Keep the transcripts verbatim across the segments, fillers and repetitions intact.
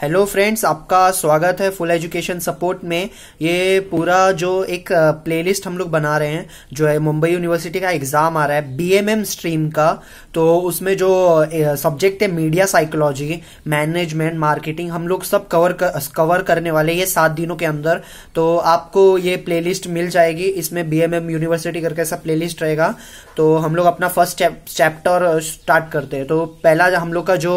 Hello friends, आपका स्वागत है फुल एजुकेशन सपोर्ट में। ये पूरा जो एक प्लेलिस्ट हम लोग बना रहे हैं, जो है मुंबई यूनिवर्सिटी का एग्ज़ाम आ रहा है बीएमएम स्ट्रीम का, तो उसमें जो सब्जेक्ट है मीडिया साइकोलॉजी, मैनेजमेंट, मार्केटिंग, हम लोग सब कवर कर, कवर करने वाले ये सात दिनों के अंदर। तो आपको ये प्लेलिस्ट मिल जाएगी, इसमें बीएमएम यूनिवर्सिटी करके ऐसा प्लेलिस्ट रहेगा। तो हम लोग अपना फर्स्ट चैप्टर स्टार्ट करते हैं। तो पहला हम लोग का जो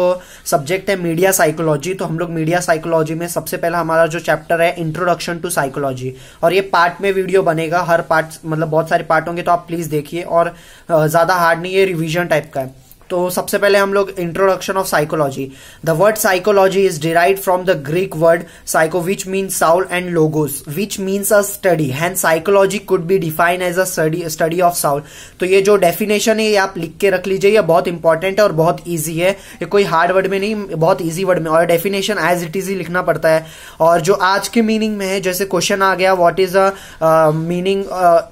सब्जेक्ट है मीडिया साइकोलॉजी, तो हम लोग मीडिया साइकोलॉजी में सबसे पहला हमारा जो चैप्टर है इंट्रोडक्शन टू साइकोलॉजी, और ये पार्ट में वीडियो बनेगा, हर पार्ट मतलब बहुत सारे पार्ट होंगे, तो आप प्लीज देखिए। और ज्यादा हार्ड नहीं, ये रिवीजन टाइप का है। तो सबसे पहले हम लोग introduction of psychology. The word psychology is derived from the Greek word psycho which means soul and logos which means a study, and psychology could be defined as a study of soul. तो ये जो definition है ये आप लिख के रख लीजिए, ये बहुत इंपॉर्टेंट है और बहुत ईजी है, ये कोई हार्ड वर्ड में नहीं, बहुत ईजी वर्ड में। और डेफिनेशन एज इट इज ही लिखना पड़ता है। और जो आज के मीनिंग में है, जैसे क्वेश्चन आ गया what is the meaning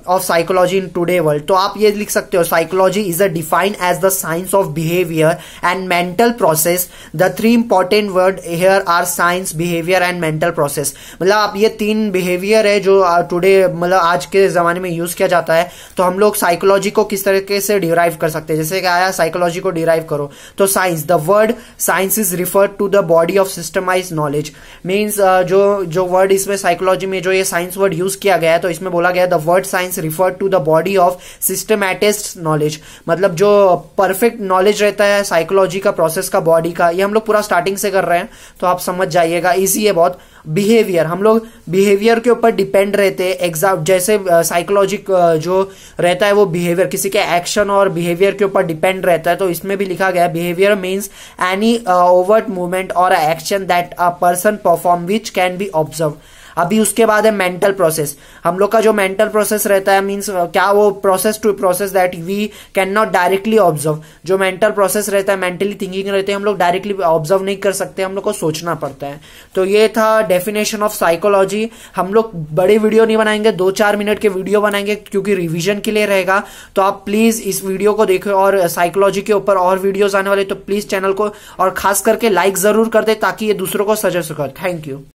of psychology in today world, तो आप ये लिख सकते हो psychology is a defined as the science of behavior and mental process. The three important word here are science, behavior and mental process. मतलब आप ये तीन behavior है जो today मतलब आज के जमाने में यूज किया जाता है, तो हम लोग psychology को किस तरीके से derive कर सकते हैं। जैसे क्या आया psychology को derive करो, तो science, the word science is referred to the body of systemized knowledge means uh, जो जो word इसमें psychology में जो ये science word यूज किया गया है, तो इसमें बोला गया the word science referred to the body of systematized knowledge, मतलब जो perfect नॉलेज रहता है साइकोलॉजी का, प्रोसेस का, बॉडी का। ये हम लोग पूरा स्टार्टिंग से कर रहे हैं, तो आप समझ जाइएगा, इजी है बहुत। बिहेवियर, हम लोग बिहेवियर के ऊपर डिपेंड रहते हैं एग्जाम, जैसे साइकोलॉजी जो रहता है वो बिहेवियर, किसी के एक्शन और बिहेवियर के ऊपर डिपेंड रहता है। तो इसमें भी लिखा गया behaviour means any overt movement और action that a person perform which can be observe. अभी उसके बाद है मेंटल प्रोसेस, हम लोग का जो मेंटल प्रोसेस रहता है मींस क्या, वो process to process that we can not directly observe. जो मेंटल प्रोसेस रहता है, मेंटली थिंकिंग रहती है, हम लोग डायरेक्टली ऑब्जर्व नहीं कर सकते, हम लोग को सोचना पड़ता है। तो ये था डेफिनेशन ऑफ साइकोलॉजी। हम लोग बड़े वीडियो नहीं बनाएंगे, दो चार मिनट के वीडियो बनाएंगे, क्योंकि रिविजन के लिए रहेगा। तो आप प्लीज इस वीडियो को देखो, और साइकोलॉजी के ऊपर और वीडियोज आने वाले, तो प्लीज चैनल को और खास करके लाइक जरूर कर दे, ताकि ये दूसरों को सजेस्ट कर। Thank you.